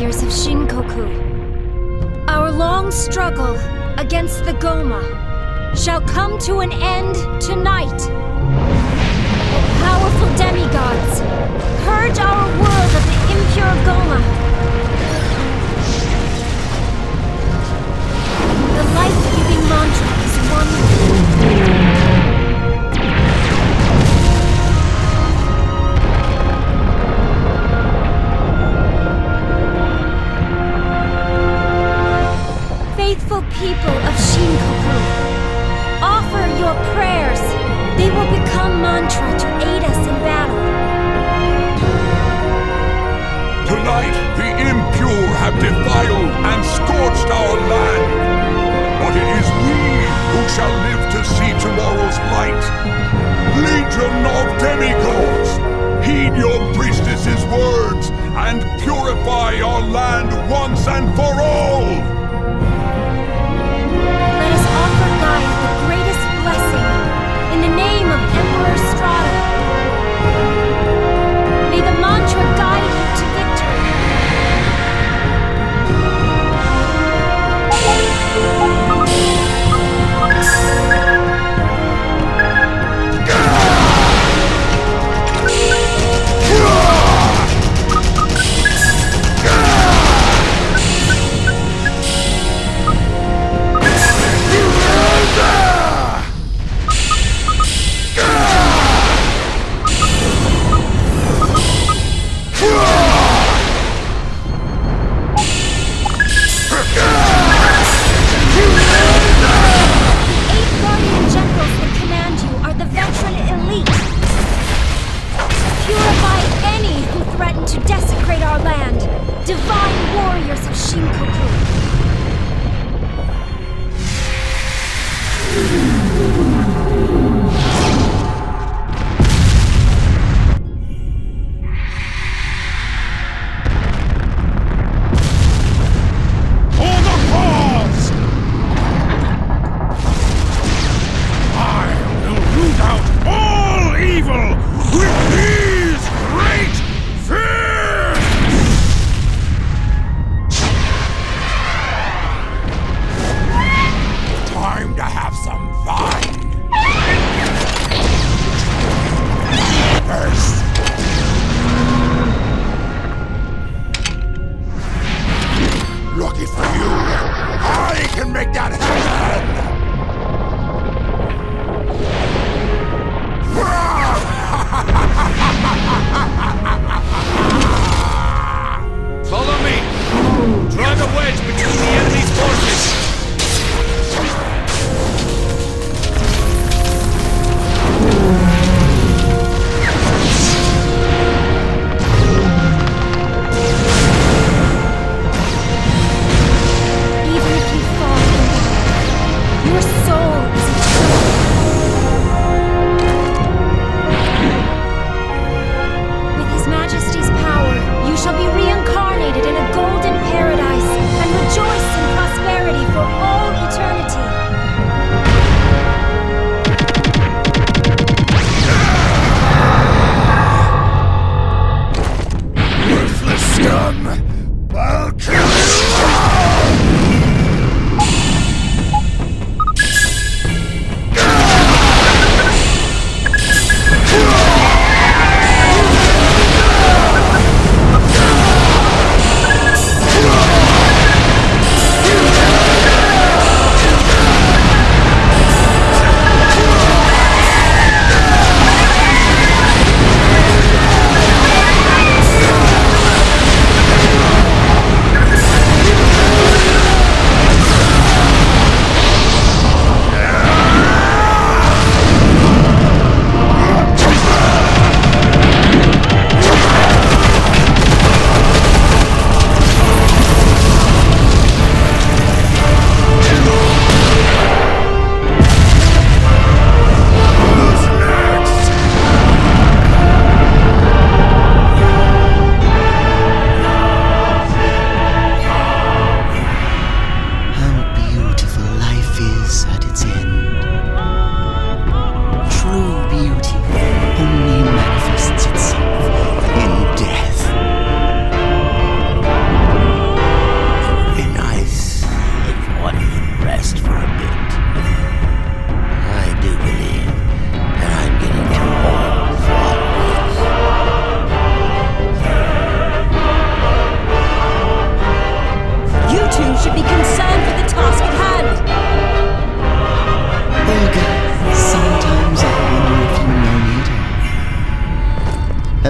warriors of Shinkoku. Our long struggle against the Goma shall come to an end tonight. O powerful demigods, purge our world of the impure Goma. The life-giving mantra is one. Faithful people of Shinkoku, offer your prayers. They will become mantra to aid us in battle. Tonight, the impure have defiled and scorched our land. But it is we who shall live to see tomorrow's light. Legion of demigods, heed your priestess's words and purify our land once and for all.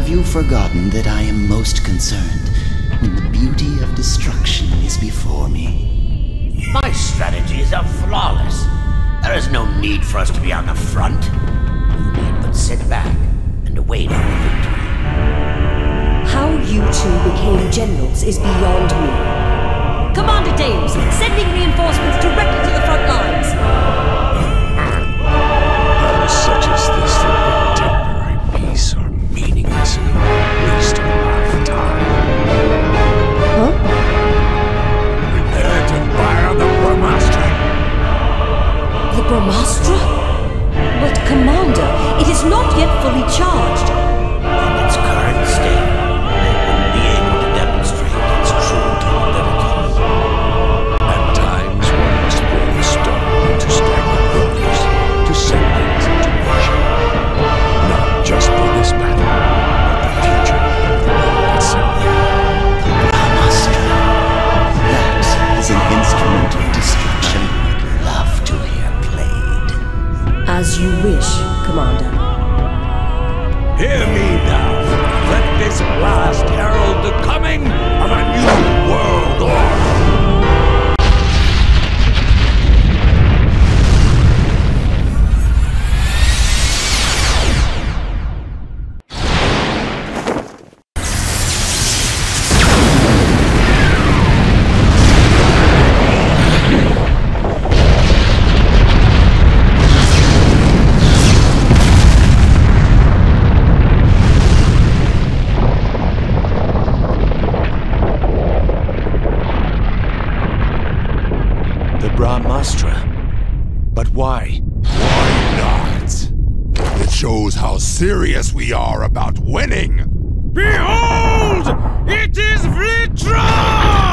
Have you forgotten that I am most concerned when the beauty of destruction is before me? My strategies are flawless. There is no need for us to be on the front. You need but sit back and await our victory. How you two became generals is beyond me. Commander Davis, sending reinforcements directly to the front lines. Such as this that the temporary peace are meaningless and a waste of our time. Huh? Prepare to fire the Bromastra. The Bromastra? But Commander, it is not yet fully charged. In its current state, they wouldn't be able to demonstrate its true capabilities. At times, one must bring a stone to stagger builders to send things into action. Not just for this battle, but the future of the world itself. That is an instrument of destruction I'd love to hear played. As you wish, Commander. Hear me now. Let this blast herald the coming of a new world order. Serious we are about winning! Behold! It is Vlitra!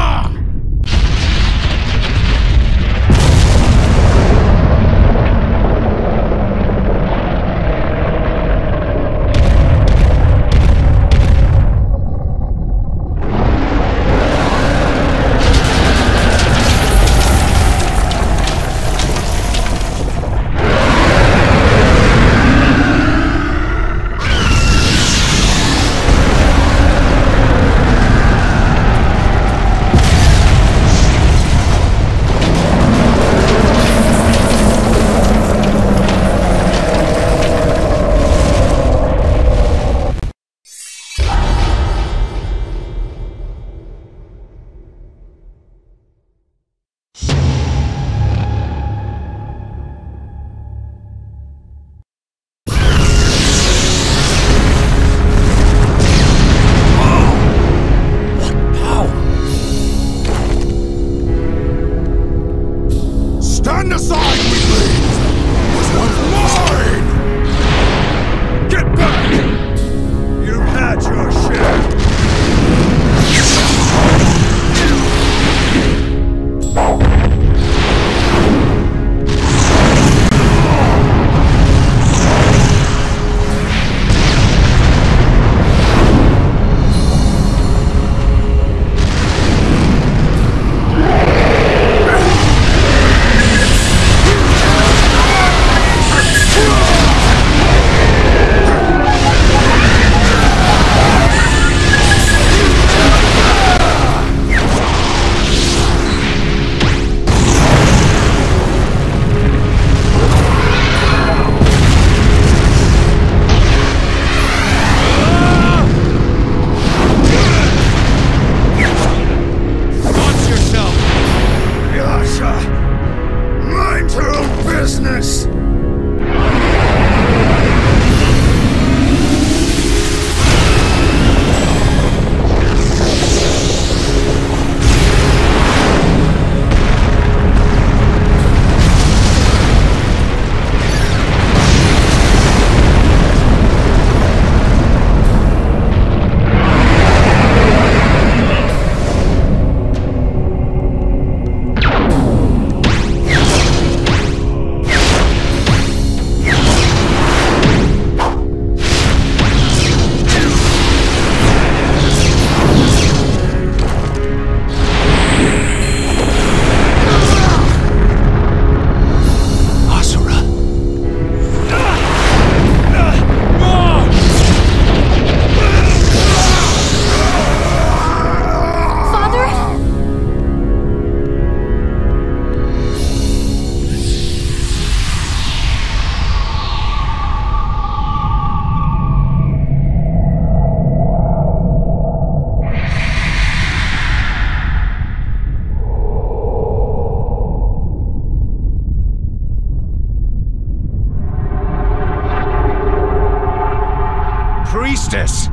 priestess!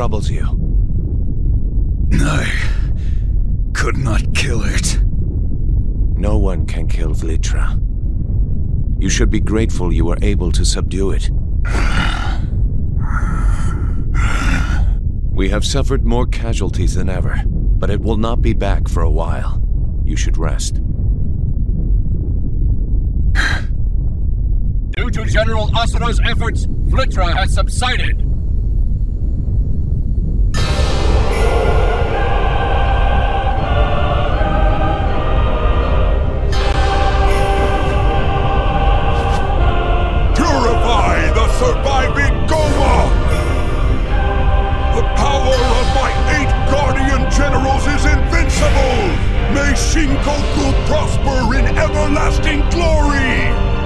Troubles you. I could not kill it. No one can kill Vlitra. You should be grateful you were able to subdue it. We have suffered more casualties than ever, but it will not be back for a while. You should rest. Due to General Asura's efforts, Vlitra has subsided. Surviving Goma! The power of my 8 guardian generals is invincible! May Shinkoku prosper in everlasting glory!